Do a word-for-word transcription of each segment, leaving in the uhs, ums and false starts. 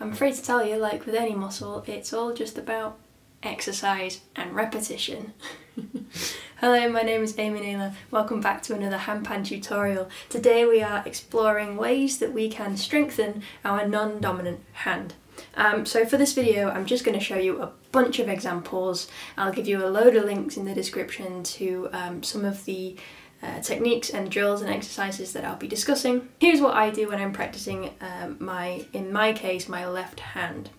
I'm afraid to tell you, like with any muscle, it's all just about exercise and repetition. Hello, my name is Amy Naylor. Welcome back to another handpan tutorial. Today we are exploring ways that we can strengthen our non-dominant hand. Um, so for this video I'm just going to show you a bunch of examples. I'll give you a load of links in the description to um, some of the uh, techniques and drills and exercises that I'll be discussing. Here's what I do when I'm practicing um, my, in my case, my left hand.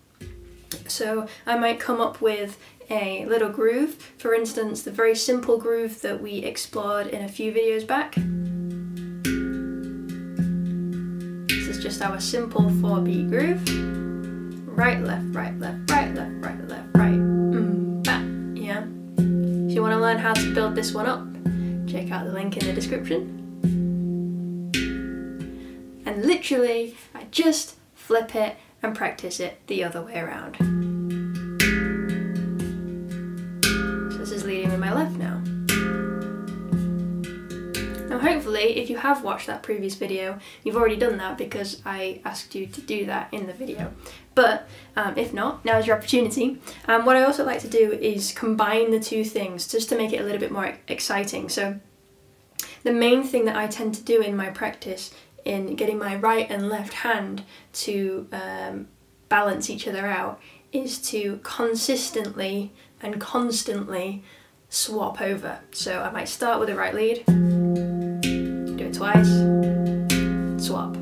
So I might come up with a little groove, for instance the very simple groove that we explored in a few videos back. This is just our simple four beat groove. Right, left, right, left, right, left, right, left, right, mm, back, yeah. If you want to learn how to build this one up, check out the link in the description. And literally, I just flip it and practice it the other way around. So this is leading with my left now. Now hopefully, if you have watched that previous video, you've already done that because I asked you to do that in the video. But um, if not, now's your opportunity. Um, what I also like to do is combine the two things just to make it a little bit more exciting. So the main thing that I tend to do in my practice in getting my right and left hand to um, balance each other out is to consistently and constantly swap over. So I might start with a right lead, twice, swap.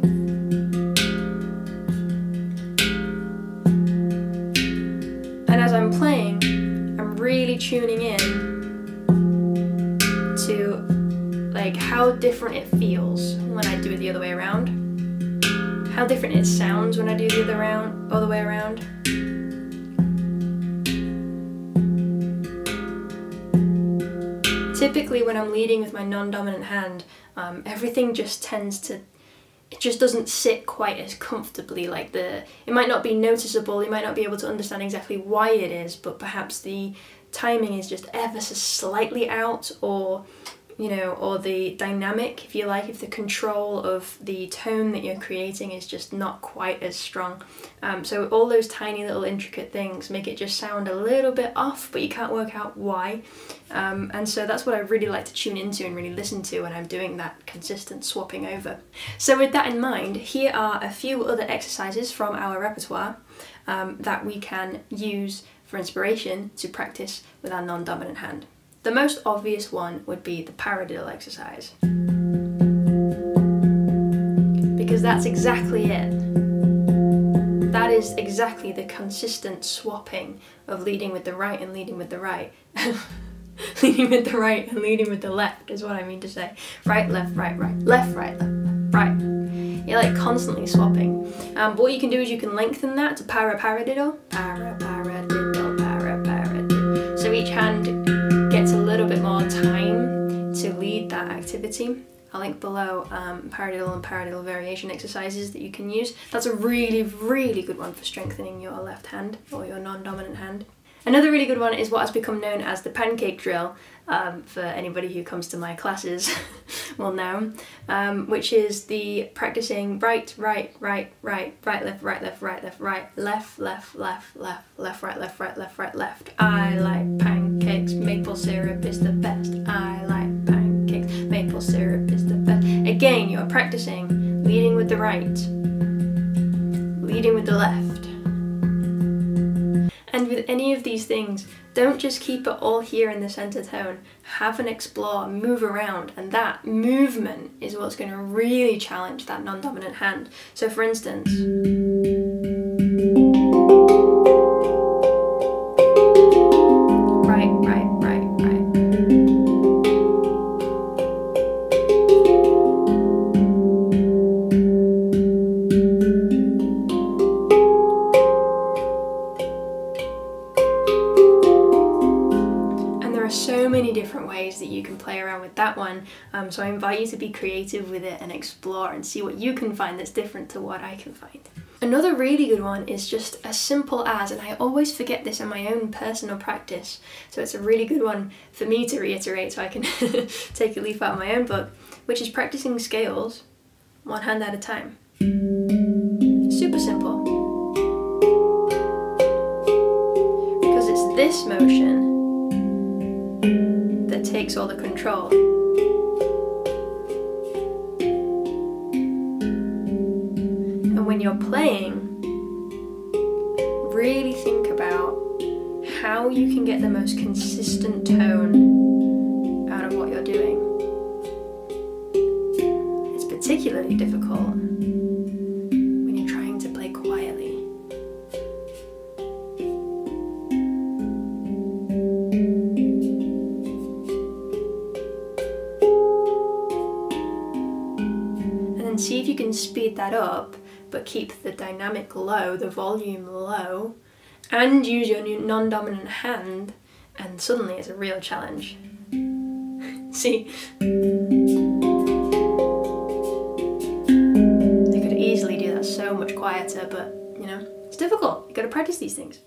And as I'm playing, I'm really tuning in to like how different it feels when I do it the other way around, how different it sounds when I do the other round, other way around. Typically when I'm leading with my non-dominant hand, um, everything just tends to, it just doesn't sit quite as comfortably. Like the, it might not be noticeable, you might not be able to understand exactly why it is, but perhaps the timing is just ever so slightly out, or, you know, or the dynamic, if you like, if the control of the tone that you're creating is just not quite as strong. Um, so all those tiny little intricate things make it just sound a little bit off, but you can't work out why. Um, and so that's what I really like to tune into and really listen to when I'm doing that consistent swapping over. So with that in mind, here are a few other exercises from our repertoire um, that we can use for inspiration to practice with our non-dominant hand. The most obvious one would be the paradiddle exercise, because that's exactly it. That is exactly the consistent swapping of leading with the right and leading with the right. Leading with the right and leading with the left is what I mean to say. Right, left, right, right, left, right, left, right. You're like constantly swapping. Um, but what you can do is you can lengthen that to para paradiddle. Para paradiddle, para paradiddle. So each hand gets a little bit more time to lead that activity. I'll link below um, paradiddle and paradiddle variation exercises that you can use. That's a really, really good one for strengthening your left hand or your non-dominant hand. Another really good one is what has become known as the pancake drill, um, for anybody who comes to my classes will know, um, which is the practicing right, right, right, right, right, left, right, left, right, left, right, left, left, left, left, left, right, left, right, left, right, left. I like pancakes, maple syrup is the best. I like pancakes, maple syrup is the best. Again, you are practicing leading with the right, leading with the left. And with any of these things, don't just keep it all here in the centre tone. Have an explore, move around, and that movement is what's going to really challenge that non-dominant hand. So for instance, right, right, right, ways that you can play around with that one, um, so I invite you to be creative with it and explore and see what you can find that's different to what I can find. Another really good one is just as simple as, and I always forget this in my own personal practice, so it's a really good one for me to reiterate so I can take a leaf out of my own book, which is practicing scales one hand at a time. Super simple. this motion that takes all the control. And when you're playing, really think about how you can get the most consistent tone out of what you're doing. It's particularly difficult when you're trying to play quietly. And then see if you can speed that up, but keep the dynamic low, the volume low, and use your new non-dominant hand, and suddenly it's a real challenge. See? You could easily do that so much quieter, but, you know, it's difficult. You've got to practice these things.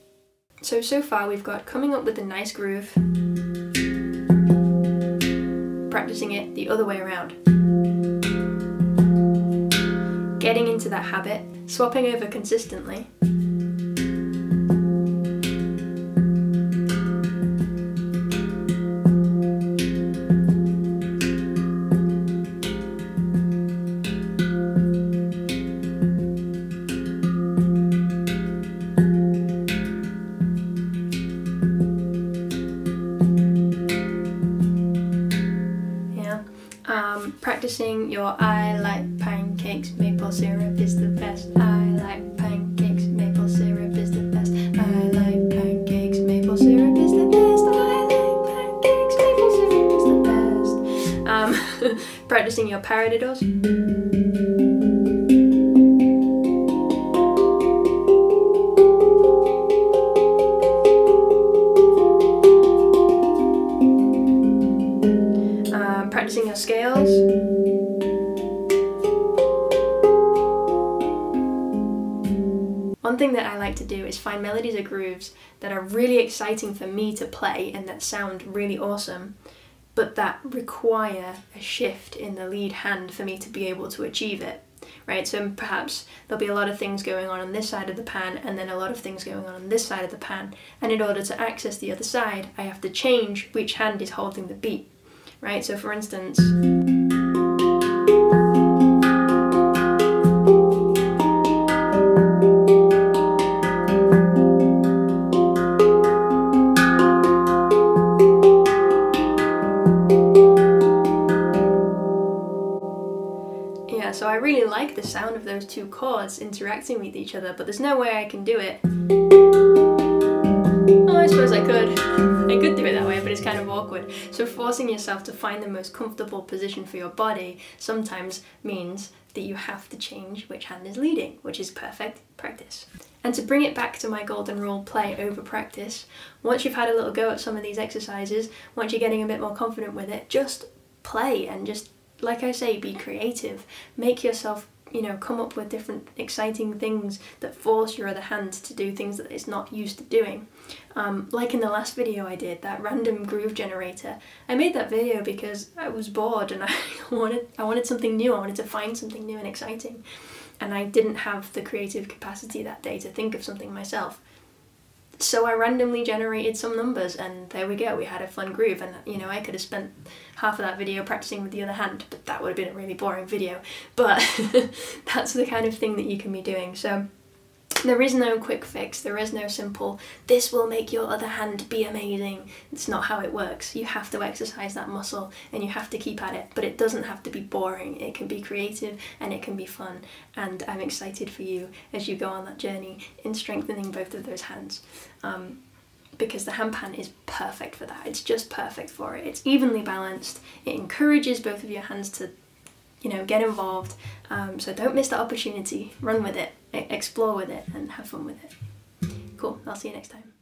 So, so far we've got coming up with a nice groove, practicing it the other way around. Getting into that habit, swapping over consistently. Um, practicing your I like pancakes, maple syrup is the best. I like pancakes, maple syrup is the best. I like pancakes, maple syrup is the best. I like pancakes, maple syrup is the best. Um, practicing your paradiddles. Practicing your scales, one thing that I like to do is find melodies or grooves that are really exciting for me to play and that sound really awesome, but that require a shift in the lead hand for me to be able to achieve it, right? So perhaps there'll be a lot of things going on on this side of the pan and then a lot of things going on on this side of the pan, and in order to access the other side I have to change which hand is holding the beat. Right, so for instance, yeah, so I really like the sound of those two chords interacting with each other, but there's no way I can do it. Oh, I suppose I could. I could do it that way, but it's kind of awkward. So forcing yourself to find the most comfortable position for your body sometimes means that you have to change which hand is leading, which is perfect practice. And to bring it back to my golden rule, play over practice, once you've had a little go at some of these exercises, once you're getting a bit more confident with it, just play and just, like I say, be creative. Make yourself, you know, come up with different exciting things that force your other hand to do things that it's not used to doing. Um, like in the last video I did, that random groove generator. I made that video because I was bored and I wanted, I wanted something new, I wanted to find something new and exciting. And I didn't have the creative capacity that day to think of something myself. So I randomly generated some numbers and there we go, we had a fun groove. And you know, I could have spent half of that video practicing with the other hand, but that would have been a really boring video. But that's the kind of thing that you can be doing. So there is no quick fix, there is no simple, this will make your other hand be amazing. It's not how it works. You have to exercise that muscle and you have to keep at it, but it doesn't have to be boring. It can be creative and it can be fun. And I'm excited for you as you go on that journey in strengthening both of those hands. Um, because the handpan is perfect for that. It's just perfect for it. It's evenly balanced. It encourages both of your hands to, you know, get involved. Um, so don't miss that opportunity. Run with it. Explore with it and have fun with it. Cool, I'll see you next time.